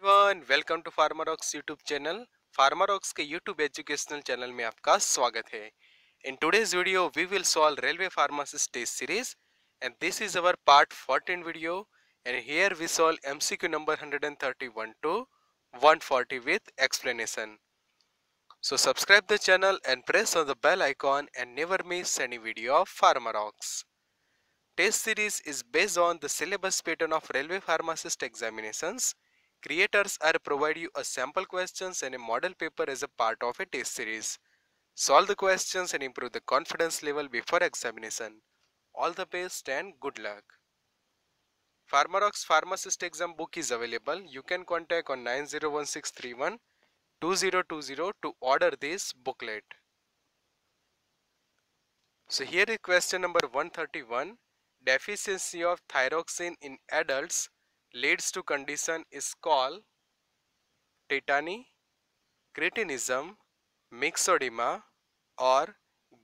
Everyone, welcome to PharmaRocks YouTube channel. PharmaRocks के YouTube educational channel में आपका स्वागत है। In today's video we will solve railway pharmacist test series and this is our part 14 video and here we solve MCQ number 131 to 140 with explanation. So subscribe the channel and press on the bell icon and never miss any video of PharmaRocks। Test series is based on the syllabus pattern of railway pharmacist examinations. Creators are provide you a sample questions and a model paper as a part of a test series. Solve the questions and improve the confidence level before examination. All the best and good luck. PharmaRocks Pharmacist Exam book is available. You can contact on 901631-2020 to order this booklet. So here is question number 131. Deficiency of thyroxine in adults leads to condition is called tetany, cretinism, myxoedema or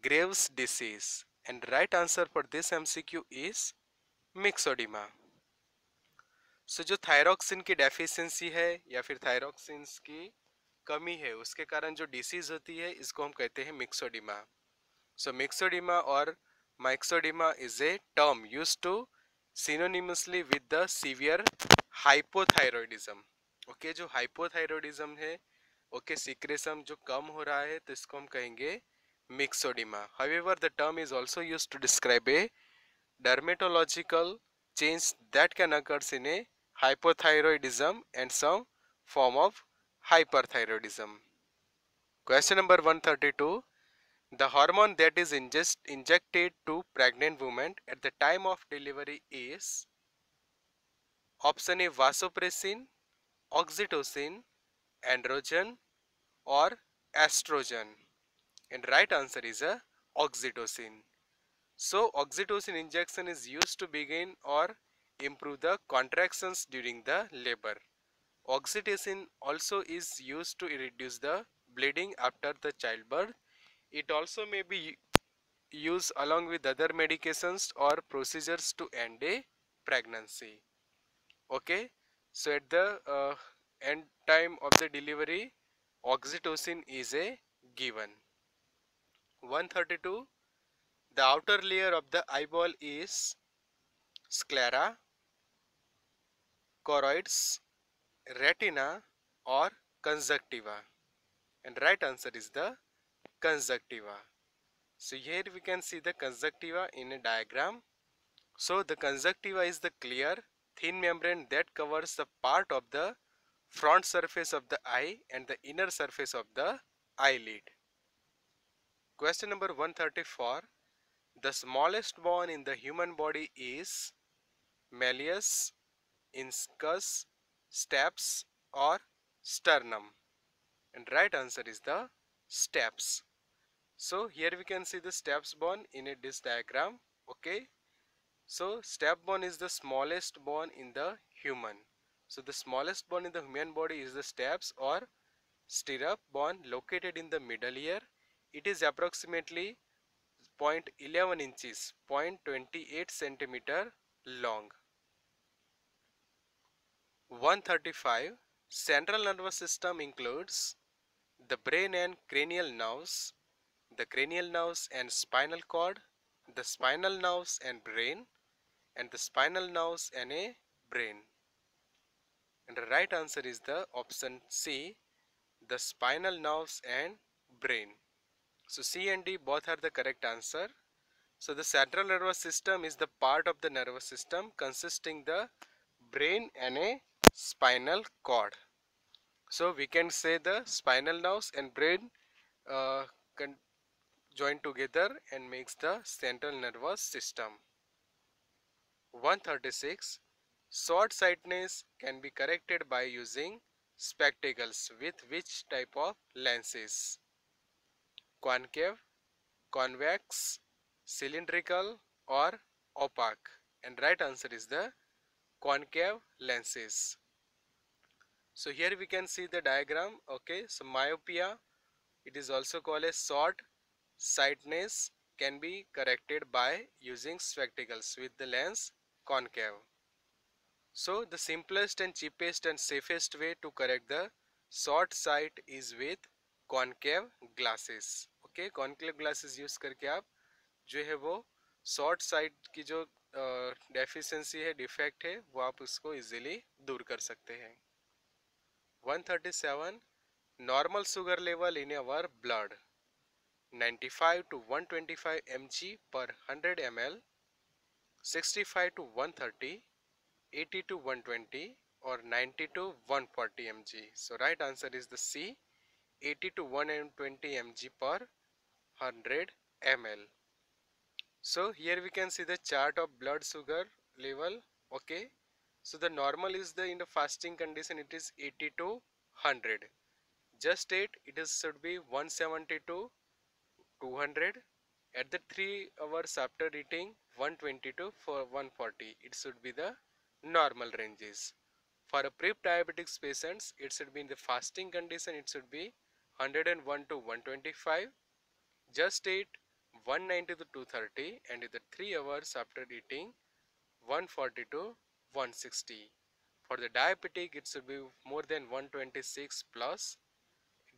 Graves' disease, and right answer for this MCQ is myxoedema। So जो thyroxine की deficiency है या फिर thyroxine की कमी है उसके कारण जो डिसीज होती है इसको हम कहते हैं मिक्सोडिमा। सो मिक्सोडिमा और myxoedema is a term used to synonymously with the severe hypothyroidism। Okay, जो hypothyroidism है, ओके, secretion जो कम हो रहा है तो इसको हम कहेंगे myxoedema। However, the term is also used to describe a dermatological change that can occur in a hypothyroidism and some form of hyperthyroidism। Question number 132. The hormone that is injected to pregnant women at the time of delivery is option A vasopressin, oxytocin, androgen or estrogen, and right answer is a oxytocin। So oxytocin injection is used to begin or improve the contractions during the labor। Oxytocin also is used to reduce the bleeding after the childbirth। It also may be used along with other medications or procedures to end a pregnancy। Okay, so at the end time of the delivery oxytocin is a given। 132. The outer layer of the eyeball is sclera, choroids, retina or conjunctiva, and right answer is the conjunctiva। So here we can see the conjunctiva in a diagram। So the conjunctiva is the clear thin membrane that covers the part of the front surface of the eye and the inner surface of the eyelid। Question number 134. The smallest bone in the human body is malleus, incus, stapes or sternum, and right answer is the stapes। So here we can see the stapes bone in this diagram। Okay, so stapes bone is the smallest bone in the human। So the smallest bone in the human body is the stapes or stirrup bone located in the middle ear। It is approximately 0.11 inches, 0.28 centimeter long। 135. Central nervous system includes the brain and cranial nerves, the cranial nerves and spinal cord, the spinal nerves and brain, and the spinal nerves and a brain, and the right answer is the option C, the spinal nerves and brain। So C and D both are the correct answer। So the central nervous system is the part of the nervous system consisting the brain and a spinal cord। So we can say the spinal nerves and brain can join together and makes the central nervous system। 136. Short sightedness can be corrected by using spectacles with which type of lenses? Concave, convex, cylindrical or opaque, and right answer is the concave lenses। So here we can see the diagram। Okay, so myopia, it is also called as short sightedness, can be corrected by using spectacles with the lens concave। So the simplest and cheapest and safest way to correct the short sight is with concave glasses. Okay, concave glasses use करके आप जो है वो short sight की जो deficiency है, defect है, वो आप उसको easily दूर कर सकते हैं. 137 normal sugar level in our blood 95 to 125 mg per 100 ml, 65 to 130, 80 to 120 or 90 to 140 mg. So right answer is the C, 80 to 120 mg per 100 ml. So here we can see the chart of blood sugar level. Okay, so the normal is the in the fasting condition it is 80 to 100. Just it should be 170 to 200. At the 3 hours after eating 120 to 140 it should be the normal ranges. For a pre-diabetic patients it should be in the fasting condition it should be 101 to 125, just eat 190 to 230 and at the 3 hours after eating 140 to 160. For the diabetic it should be more than 126 plus,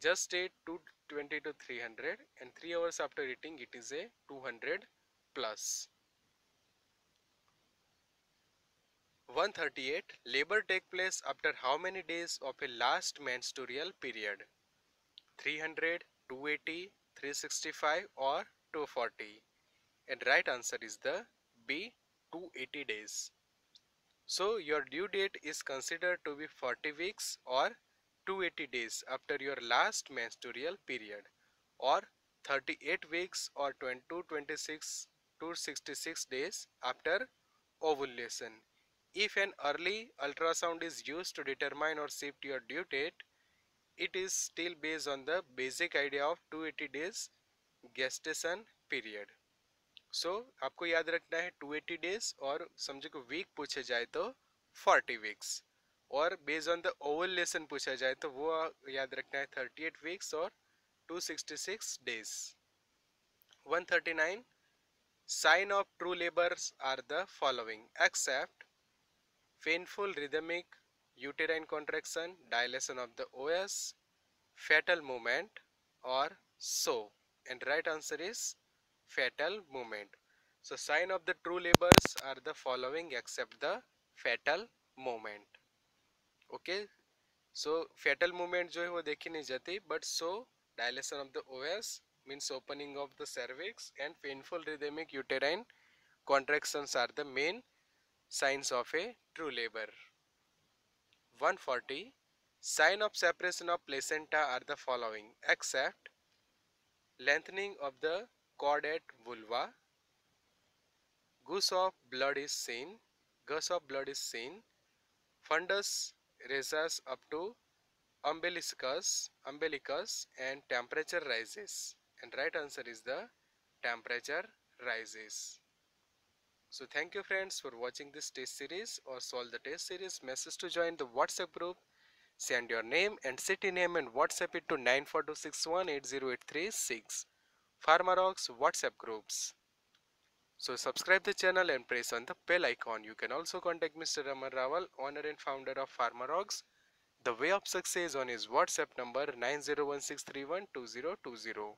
just eat 220 to 300 and 3 hours after eating it is a 200 plus. 138. Labor take place after how many days of a last menstrual period? 300, 280, 365 or 240. And right answer is the B, 280 days. So your due date is considered to be 40 weeks or 280 days after your last menstrual period, or 38 weeks or 266 days after ovulation. If an early ultrasound is used to determine or shift your due date, it is still based on the basic idea of 280 days gestation period. So आपको याद रखना है 280 days और समझो कि week पूछे जाए तो 40 weeks और based on the ovulation पूछा जाए तो वो याद रखना है 38 weeks और 266 days. 139. Sign of true labors are the following except painful rhythmic uterine contraction, dilation of the OS, fatal movement or so. And right answer is fatal movement. So sign of the true labors are the following except the fatal movement. Okay so fatal movement जो है वो देखी नहीं जाती but so dilation of the os means opening of the cervix and painful rhythmic uterine contractions are the main signs of a true labour. 140. Sign of separation of placenta are the following except lengthening of the cord at vulva, gush of blood is seen, fundus rises up to umbilicus and temperature rises. And right answer is the temperature rises. So thank you friends for watching this test series or solve the test series. Message to join the WhatsApp group. Send your name and city name and WhatsApp it to 9426180836. PharmaRocks WhatsApp groups. So subscribe the channel and press on the bell icon. You can also contact Mr. Amar Raval, owner and founder of PharmaRocks, The Way of Success on his WhatsApp number 9016312020.